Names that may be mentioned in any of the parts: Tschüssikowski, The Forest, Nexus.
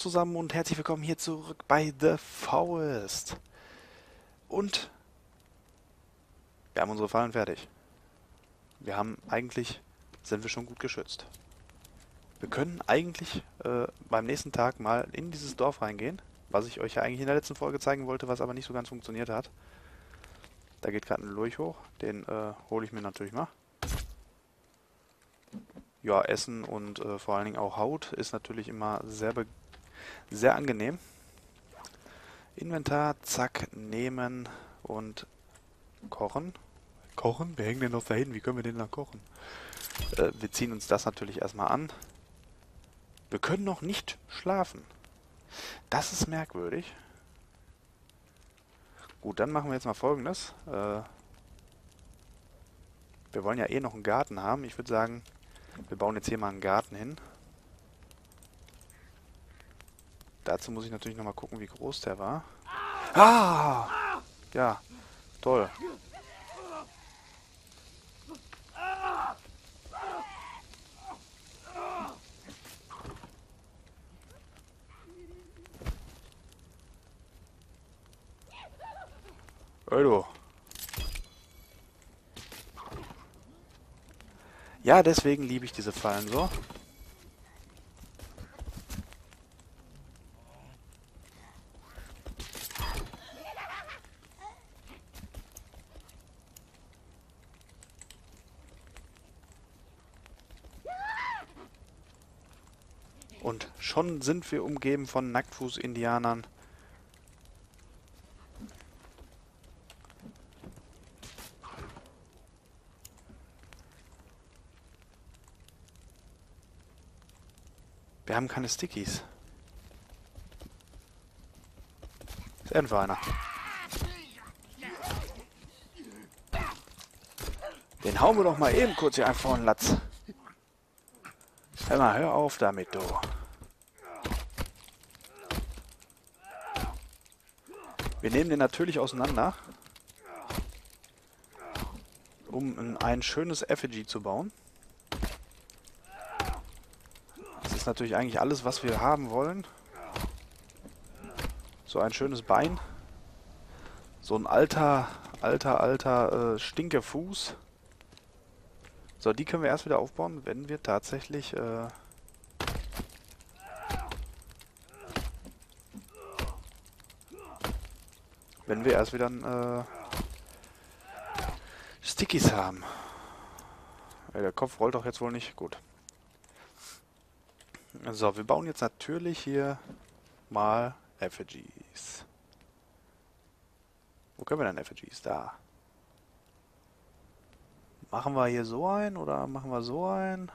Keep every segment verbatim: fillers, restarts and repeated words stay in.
zusammen und herzlich willkommen hier zurück bei The Forest. Und wir haben unsere Fallen fertig. Wir haben eigentlich, sind wir schon gut geschützt. Wir können eigentlich äh, beim nächsten Tag mal in dieses Dorf reingehen, was ich euch ja eigentlich in der letzten Folge zeigen wollte, was aber nicht so ganz funktioniert hat. Da geht gerade ein Lurch hoch, den äh, hole ich mir natürlich mal. Ja, Essen und äh, vor allen Dingen auch Haut ist natürlich immer sehr, sehr angenehm. Inventar, zack, nehmen und kochen. Kochen? Wir hängen den noch da hin. Wie können wir den da kochen? Äh, wir ziehen uns das natürlich erstmal an. Wir können noch nicht schlafen. Das ist merkwürdig. Gut, dann machen wir jetzt mal Folgendes. Äh, wir wollen ja eh noch einen Garten haben. Ich würde sagen, wir bauen jetzt hier mal einen Garten hin. Dazu muss ich natürlich nochmal gucken, wie groß der war. Ah! Ja, toll. Ey, du. Ja, deswegen liebe ich diese Fallen so. Und schon sind wir umgeben von Nacktfuß-Indianern. Wir haben keine Stickies. Ist irgendwo einer. Den hauen wir doch mal eben kurz hier einfach vor den Latz. Hör mal, hör auf damit, du. Wir nehmen den natürlich auseinander, um ein schönes Effigy zu bauen. Das ist natürlich eigentlich alles, was wir haben wollen. So ein schönes Bein. So ein alter, alter, alter äh, Stinkefuß. So, die können wir erst wieder aufbauen, wenn wir tatsächlich... Äh wenn wir erst wieder ein, äh Stickies haben. Ey, der Kopf rollt doch jetzt wohl nicht. Gut. So, wir bauen jetzt natürlich hier mal Effigies. Wo können wir denn Effigies? Da. Machen wir hier so ein oder machen wir so ein?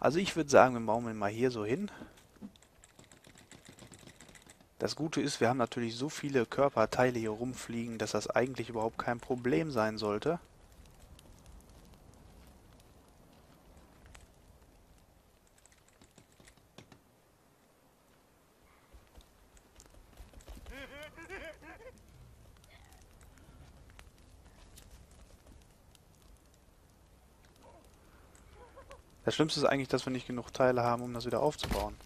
Also ich würde sagen, wir bauen ihn mal hier so hin. Das Gute ist, wir haben natürlich so viele Körperteile hier rumfliegen, dass das eigentlich überhaupt kein Problem sein sollte. Das Schlimmste ist eigentlich, dass wir nicht genug Teile haben, um das wieder aufzubauen.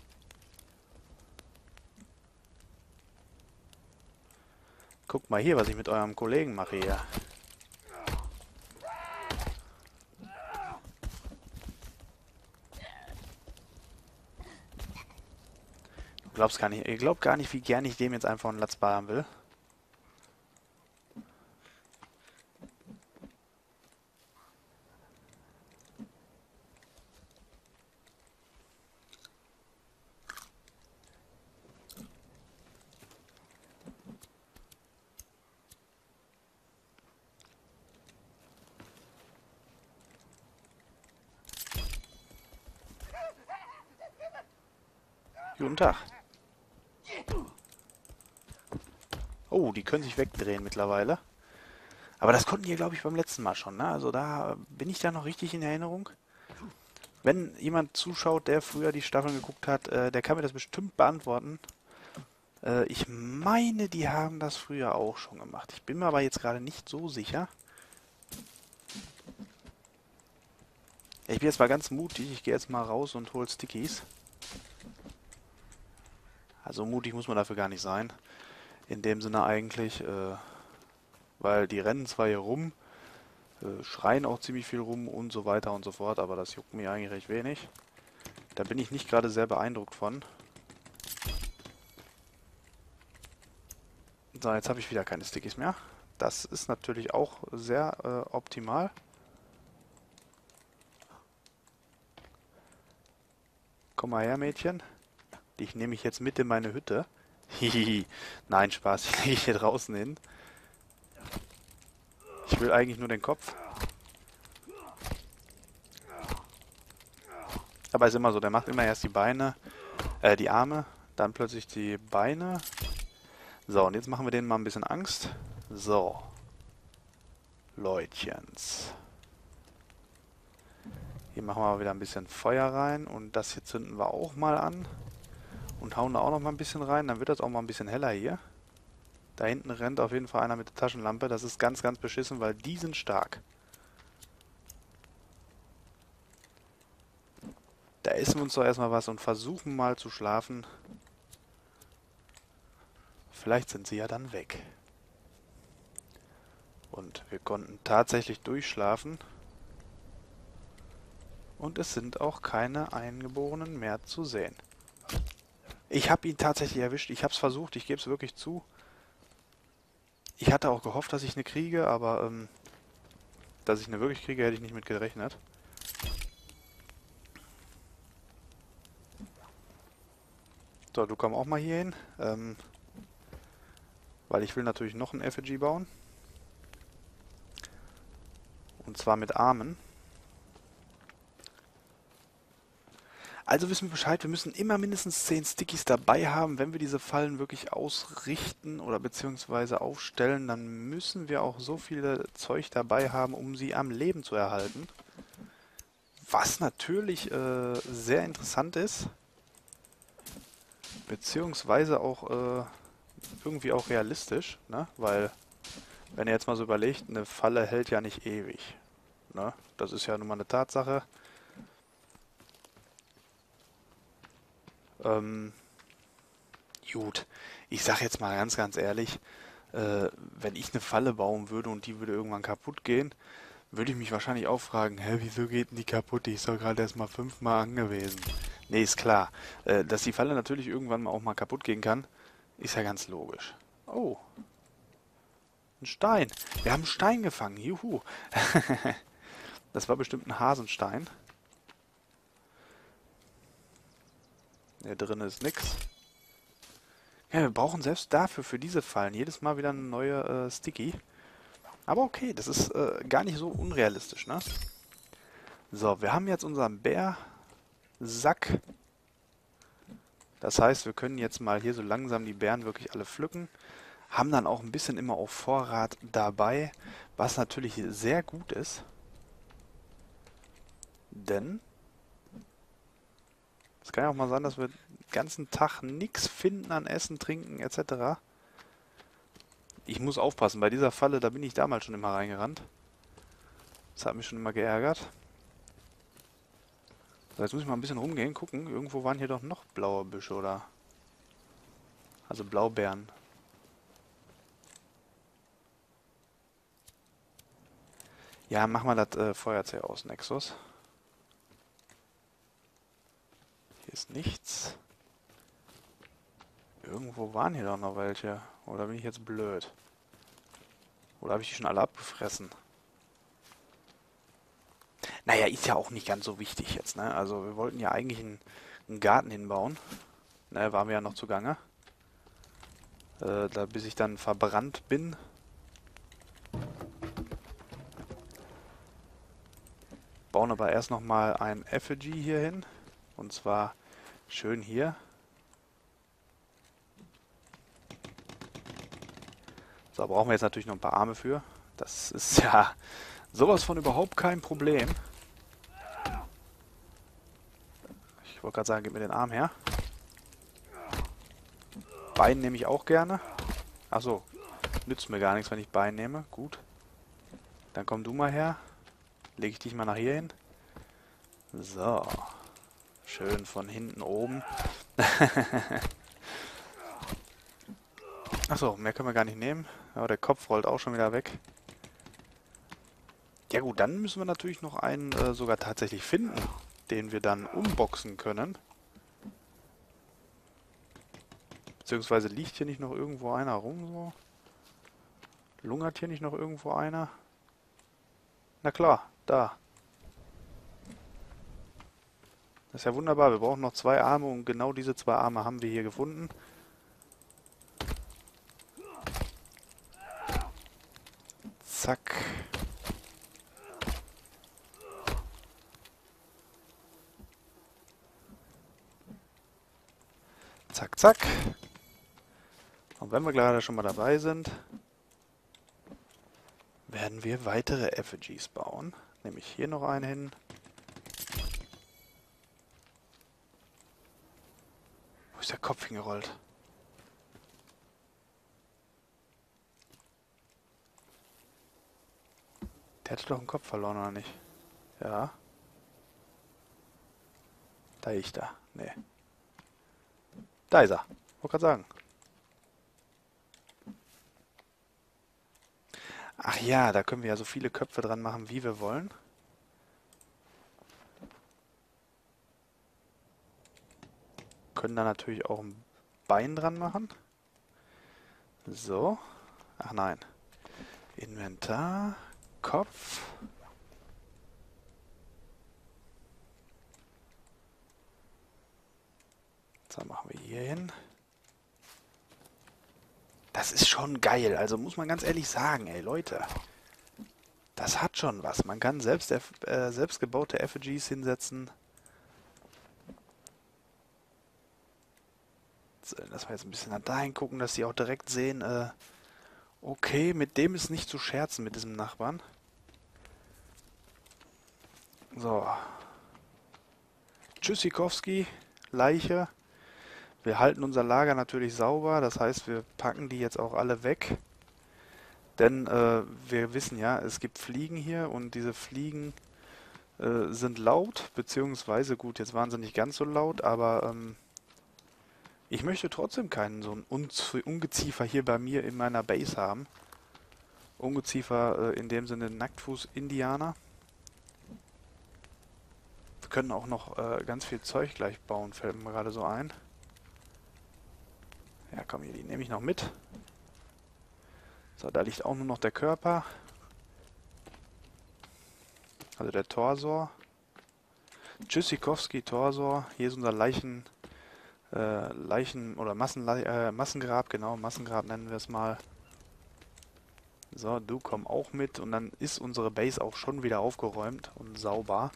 Guckt mal hier, was ich mit eurem Kollegen mache hier. Du glaubst gar nicht, ihr glaubt gar nicht, wie gern ich dem jetzt einfach einen Latz ballern will. Guten Tag. Oh, die können sich wegdrehen mittlerweile. Aber das konnten die, glaube ich, beim letzten Mal schon, ne? Also da bin ich da noch richtig in Erinnerung. Wenn jemand zuschaut, der früher die Staffeln geguckt hat, äh, der kann mir das bestimmt beantworten. Äh, ich meine, die haben das früher auch schon gemacht. Ich bin mir aber jetzt gerade nicht so sicher. Ich bin jetzt mal ganz mutig. Ich gehe jetzt mal raus und hole Stickies. Also mutig muss man dafür gar nicht sein. In dem Sinne eigentlich, äh, weil die rennen zwar hier rum, äh, schreien auch ziemlich viel rum und so weiter und so fort, aber das juckt mir eigentlich recht wenig. Da bin ich nicht gerade sehr beeindruckt von. So, jetzt habe ich wieder keine Stickies mehr. Das ist natürlich auch sehr äh, optimal. Komm mal her, Mädchen. Dich nehme ich jetzt mit in meine Hütte. Hihihi. Nein, Spaß. Ich lege hier draußen hin. Ich will eigentlich nur den Kopf. Aber ist immer so. Der macht immer erst die Beine, äh, die Arme, dann plötzlich die Beine. So, und jetzt machen wir denen mal ein bisschen Angst. So. Leutchens. Hier machen wir mal wieder ein bisschen Feuer rein und das hier zünden wir auch mal an und hauen da auch noch mal ein bisschen rein, dann wird das auch mal ein bisschen heller hier. Da hinten rennt auf jeden Fall einer mit der Taschenlampe, das ist ganz, ganz beschissen, weil die sind stark. Da essen wir uns doch erstmal was und versuchen mal zu schlafen. Vielleicht sind sie ja dann weg. Und wir konnten tatsächlich durchschlafen. Und es sind auch keine Eingeborenen mehr zu sehen. Ich habe ihn tatsächlich erwischt. Ich habe es versucht. Ich gebe es wirklich zu. Ich hatte auch gehofft, dass ich eine kriege, aber ähm, dass ich eine wirklich kriege, hätte ich nicht mit gerechnet. So, du komm auch mal hier hin. Ähm, weil ich will natürlich noch ein Effigy bauen. Und zwar mit Armen. Also wissen wir Bescheid, wir müssen immer mindestens zehn Stickies dabei haben. Wenn wir diese Fallen wirklich ausrichten oder beziehungsweise aufstellen, dann müssen wir auch so viel Zeug dabei haben, um sie am Leben zu erhalten. Was natürlich äh, sehr interessant ist, beziehungsweise auch äh, irgendwie auch realistisch, ne? Weil, wenn ihr jetzt mal so überlegt, eine Falle hält ja nicht ewig, ne? Das ist ja nun mal eine Tatsache. Ähm, gut, ich sag jetzt mal ganz, ganz ehrlich, äh, wenn ich eine Falle bauen würde und die würde irgendwann kaputt gehen, würde ich mich wahrscheinlich auch fragen, hä, wieso geht denn die kaputt? Ich soll gerade erst mal fünfmal angewiesen. Nee, ist klar. Äh, dass die Falle natürlich irgendwann mal auch mal kaputt gehen kann, ist ja ganz logisch. Oh. Ein Stein. Wir haben einen Stein gefangen. Juhu. Das war bestimmt ein Hasenstein. Hier drin ist nix. Ja, wir brauchen selbst dafür, für diese Fallen, jedes Mal wieder eine neue äh, Sticky. Aber okay, das ist äh, gar nicht so unrealistisch, ne? So, wir haben jetzt unseren Bärsack. Das heißt, wir können jetzt mal hier so langsam die Bären wirklich alle pflücken. Haben dann auch ein bisschen immer auf Vorrat dabei, was natürlich sehr gut ist. Denn... es kann ja auch mal sein, dass wir den ganzen Tag nichts finden an Essen, Trinken et cetera. Ich muss aufpassen. Bei dieser Falle, da bin ich damals schon immer reingerannt. Das hat mich schon immer geärgert. So, jetzt muss ich mal ein bisschen rumgehen, gucken. Irgendwo waren hier doch noch blaue Büsche, oder? Also Blaubeeren. Ja, mach mal das äh, Feuerzeug aus, Nexus. Hier ist nichts. Irgendwo waren hier doch noch welche. Oder bin ich jetzt blöd? Oder habe ich die schon alle abgefressen? Naja, ist ja auch nicht ganz so wichtig jetzt, ne? Also wir wollten ja eigentlich einen, einen Garten hinbauen. Naja, waren wir ja noch zugange. Äh, da, bis ich dann verbrannt bin. Bauen aber erst nochmal ein Effigy hier hin. Und zwar schön hier. So, brauchen wir jetzt natürlich noch ein paar Arme für. Das ist ja sowas von überhaupt kein Problem. Ich wollte gerade sagen, gib mir den Arm her. Bein nehme ich auch gerne. Achso, nützt mir gar nichts, wenn ich Bein nehme. Gut. Dann komm du mal her. Lege ich dich mal nach hier hin. So. Schön von hinten oben. Achso, mehr können wir gar nicht nehmen. Aber der Kopf rollt auch schon wieder weg. Ja gut, dann müssen wir natürlich noch einen äh, sogar tatsächlich finden, den wir dann unboxen können. Beziehungsweise liegt hier nicht noch irgendwo einer rum, so? Lungert hier nicht noch irgendwo einer? Na klar, da. Das ist ja wunderbar, wir brauchen noch zwei Arme und genau diese zwei Arme haben wir hier gefunden. Zack. Zack, zack. Und wenn wir gerade schon mal dabei sind, werden wir weitere Effigies bauen. Nehme ich hier noch einen hin. Wo ist der Kopf hingerollt? Der hatte doch einen Kopf verloren, oder nicht? Ja. Da ich da. Nee. Da ist er. Wollte gerade sagen. Ach ja, da können wir ja so viele Köpfe dran machen, wie wir wollen. Können da natürlich auch ein Bein dran machen. So. Ach nein. Inventar. Kopf. So, machen wir hier hin. Das ist schon geil. Also muss man ganz ehrlich sagen, ey Leute. Das hat schon was. Man kann selbst äh, selbstgebaute Effigies hinsetzen. So, lass mal jetzt ein bisschen da hingucken, dass die auch direkt sehen, äh, okay, mit dem ist nicht zu scherzen, mit diesem Nachbarn. So. Tschüssikowski, Leiche. Wir halten unser Lager natürlich sauber, das heißt, wir packen die jetzt auch alle weg. Denn äh, wir wissen ja, es gibt Fliegen hier und diese Fliegen äh, sind laut, beziehungsweise, gut, jetzt waren sie nicht ganz so laut, aber... Ähm, ich möchte trotzdem keinen so einen Ungeziefer hier bei mir in meiner Base haben. Ungeziefer äh, in dem Sinne Nacktfuß-Indianer. Wir können auch noch äh, ganz viel Zeug gleich bauen, fällt mir gerade so ein. Ja komm, hier, die nehme ich noch mit. So, da liegt auch nur noch der Körper. Also der Torsor. Tschüssikowski Torsor. Hier ist unser Leichen... Äh, Leichen- oder Massenle äh, Massengrab, genau, Massengrab nennen wir es mal. So, du komm auch mit und dann ist unsere Base auch schon wieder aufgeräumt und sauber.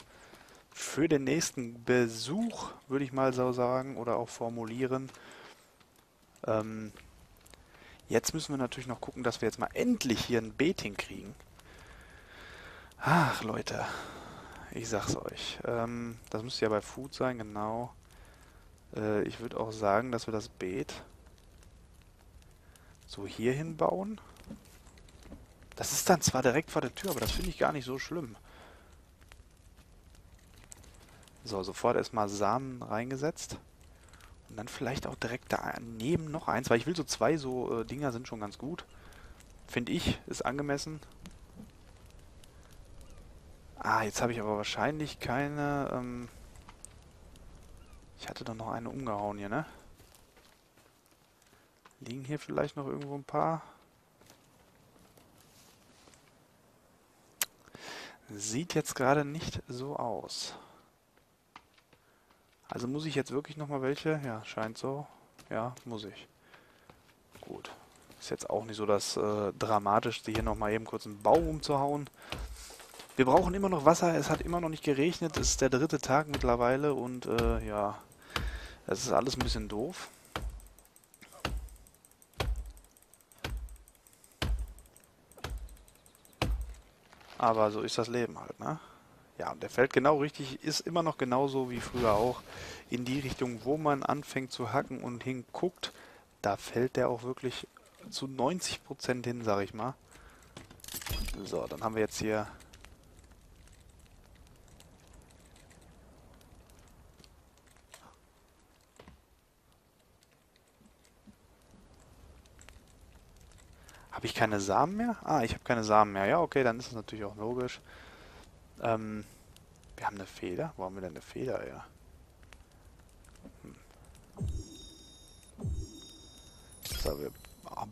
Für den nächsten Besuch, würde ich mal so sagen, oder auch formulieren. Ähm, jetzt müssen wir natürlich noch gucken, dass wir jetzt mal endlich hier ein Beet hinkriegen. Ach, Leute, ich sag's euch. Ähm, das müsste ja bei Food sein, genau. Ich würde auch sagen, dass wir das Beet so hier hin bauen. Das ist dann zwar direkt vor der Tür, aber das finde ich gar nicht so schlimm. So, sofort erstmal Samen reingesetzt. Und dann vielleicht auch direkt daneben noch eins, weil ich will so zwei so äh, Dinger sind schon ganz gut. Finde ich, ist angemessen. Ah, jetzt habe ich aber wahrscheinlich keine... Ähm Ich hatte doch noch eine umgehauen hier, ne? Liegen hier vielleicht noch irgendwo ein paar? Sieht jetzt gerade nicht so aus. Also muss ich jetzt wirklich nochmal welche? Ja, scheint so. Ja, muss ich. Gut. Ist jetzt auch nicht so das äh, Dramatischste, hier nochmal eben kurz einen Baum umzuhauen. Wir brauchen immer noch Wasser. Es hat immer noch nicht geregnet. Es ist der dritte Tag mittlerweile und äh, ja... Das ist alles ein bisschen doof. Aber so ist das Leben halt, ne? Ja, und der fällt genau richtig, ist immer noch genauso wie früher auch. In die Richtung, wo man anfängt zu hacken und hinguckt, da fällt der auch wirklich zu neunzig Prozent hin, sag ich mal. So, dann haben wir jetzt hier... Habe ich keine Samen mehr? Ah, ich habe keine Samen mehr. Ja, okay, dann ist es natürlich auch logisch. Ähm, wir haben eine Feder. Wo haben wir denn eine Feder? Ja. Hm. So, wir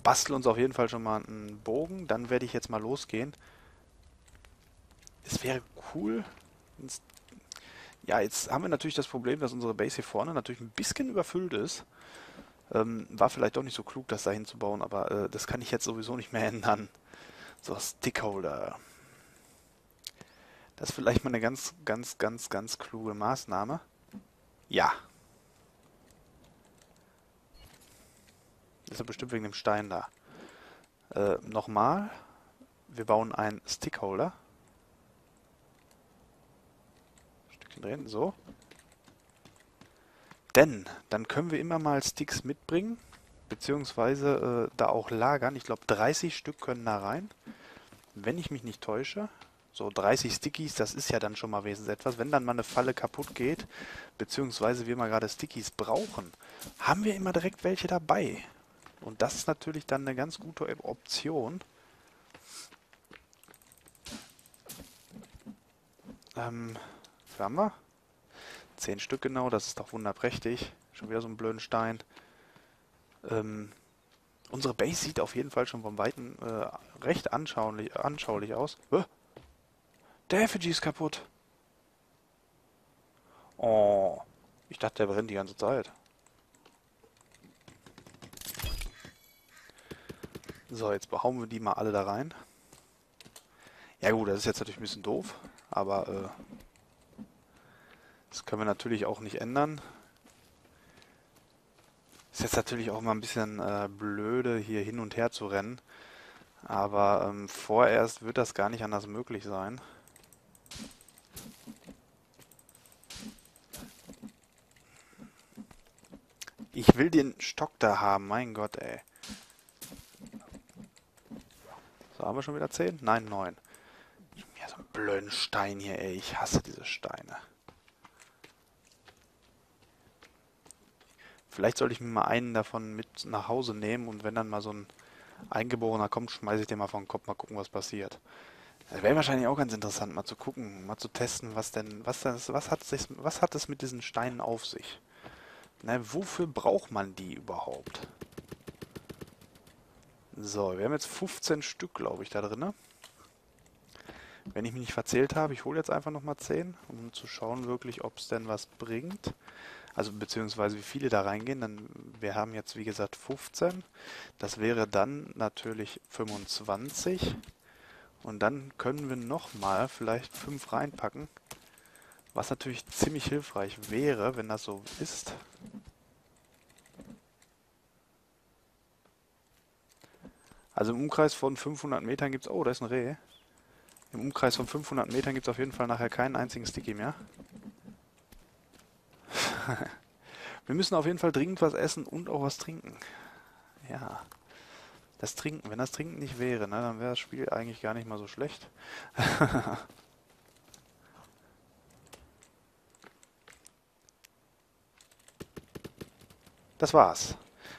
basteln uns auf jeden Fall schon mal einen Bogen. Dann werde ich jetzt mal losgehen. Es wäre cool. Ja, jetzt haben wir natürlich das Problem, dass unsere Base hier vorne natürlich ein bisschen überfüllt ist. Ähm, war vielleicht doch nicht so klug, das da hinzubauen, aber äh, das kann ich jetzt sowieso nicht mehr ändern. So, Stickholder. Das ist vielleicht mal eine ganz, ganz, ganz, ganz kluge Maßnahme. Ja. Das ist ja bestimmt wegen dem Stein da. Äh, nochmal. Wir bauen einen Stickholder. Drehen, so. Denn, dann können wir immer mal Sticks mitbringen, beziehungsweise äh, da auch lagern. Ich glaube, dreißig Stück können da rein, wenn ich mich nicht täusche. So, dreißig Stickies, das ist ja dann schon mal wesentlich etwas. Wenn dann mal eine Falle kaputt geht, beziehungsweise wir mal gerade Stickies brauchen, haben wir immer direkt welche dabei. Und das ist natürlich dann eine ganz gute Option. Ähm... Haben wir? zehn Stück genau, das ist doch wunderprächtig. Schon wieder so einen blöden Stein. Ähm, unsere Base sieht auf jeden Fall schon vom Weiten äh, recht anschaulich, anschaulich aus. Hä? Der Effigy ist kaputt. Oh, ich dachte, der brennt die ganze Zeit. So, jetzt behauen wir die mal alle da rein. Ja gut, das ist jetzt natürlich ein bisschen doof, aber äh, das können wir natürlich auch nicht ändern. Ist jetzt natürlich auch mal ein bisschen äh, blöde, hier hin und her zu rennen. Aber ähm, vorerst wird das gar nicht anders möglich sein. Ich will den Stock da haben, mein Gott, ey. So, haben wir schon wieder zehn? Nein, neun. Ja, so einen blöden Stein hier, ey. Ich hasse diese Steine. Vielleicht sollte ich mir mal einen davon mit nach Hause nehmen und wenn dann mal so ein Eingeborener kommt, schmeiße ich den mal vor den Kopf, mal gucken, was passiert. Das wäre wahrscheinlich auch ganz interessant, mal zu gucken, mal zu testen, was denn, was das, was hat sich, was hat es mit diesen Steinen auf sich? Na, wofür braucht man die überhaupt? So, wir haben jetzt fünfzehn Stück, glaube ich, da drin. Wenn ich mich nicht verzählt habe, ich hole jetzt einfach nochmal zehn, um zu schauen wirklich, ob es denn was bringt. Also beziehungsweise wie viele da reingehen. Dann, wir haben jetzt wie gesagt fünfzehn. Das wäre dann natürlich fünfundzwanzig. Und dann können wir nochmal vielleicht fünf reinpacken. Was natürlich ziemlich hilfreich wäre, wenn das so ist. Also im Umkreis von fünfhundert Metern gibt es... Oh, da ist ein Reh. Im Umkreis von fünfhundert Metern gibt es auf jeden Fall nachher keinen einzigen Sticky mehr. Wir müssen auf jeden Fall dringend was essen und auch was trinken. Ja. Das Trinken. Wenn das Trinken nicht wäre, ne, dann wäre das Spiel eigentlich gar nicht mal so schlecht. Das war's.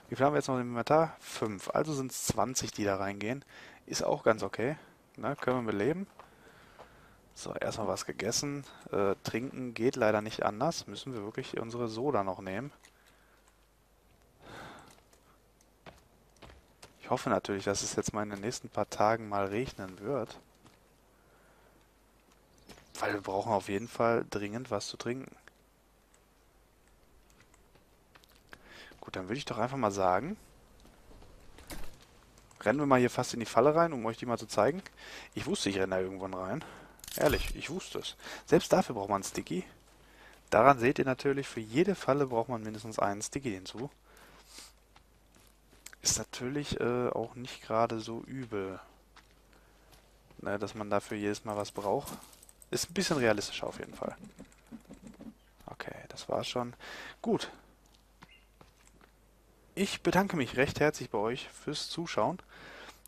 Wie viel haben wir jetzt noch im Inventar? fünf. Also sind es zwanzig, die da reingehen. Ist auch ganz okay. Ne, können wir beleben. So, erstmal was gegessen. Äh, trinken geht leider nicht anders. Müssen wir wirklich unsere Soda noch nehmen. Ich hoffe natürlich, dass es jetzt mal in den nächsten paar Tagen mal regnen wird. Weil wir brauchen auf jeden Fall dringend was zu trinken. Gut, dann würde ich doch einfach mal sagen... Rennen wir mal hier fast in die Falle rein, um euch die mal zu zeigen. Ich wusste, ich renne da irgendwann rein. Ehrlich, ich wusste es. Selbst dafür braucht man einen Sticky. Daran seht ihr natürlich, für jede Falle braucht man mindestens einen Sticky hinzu. Ist natürlich äh, auch nicht gerade so übel, ne, dass man dafür jedes Mal was braucht. Ist ein bisschen realistischer auf jeden Fall. Okay, das war's schon. Gut. Ich bedanke mich recht herzlich bei euch fürs Zuschauen.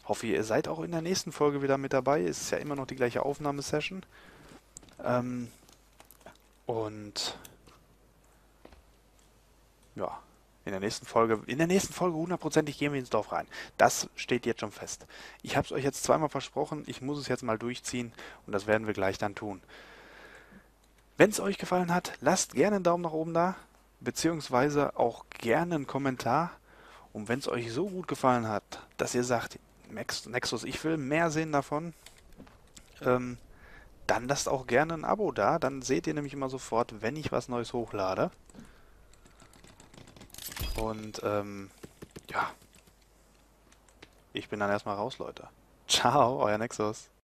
Hoffe, ihr seid auch in der nächsten Folge wieder mit dabei. Es ist ja immer noch die gleiche Aufnahmesession. Ähm, und ja, In der nächsten Folge, in der nächsten Folge hundertprozentig gehen wir ins Dorf rein. Das steht jetzt schon fest. Ich habe es euch jetzt zweimal versprochen, ich muss es jetzt mal durchziehen und das werden wir gleich dann tun. Wenn es euch gefallen hat, lasst gerne einen Daumen nach oben da, beziehungsweise auch gerne einen Kommentar. Und wenn es euch so gut gefallen hat, dass ihr sagt, Nexus, ich will mehr sehen davon, ähm, dann lasst auch gerne ein Abo da. Dann seht ihr nämlich immer sofort, wenn ich was Neues hochlade. Und ähm, ja, ich bin dann erstmal raus, Leute. Ciao, euer Nexus.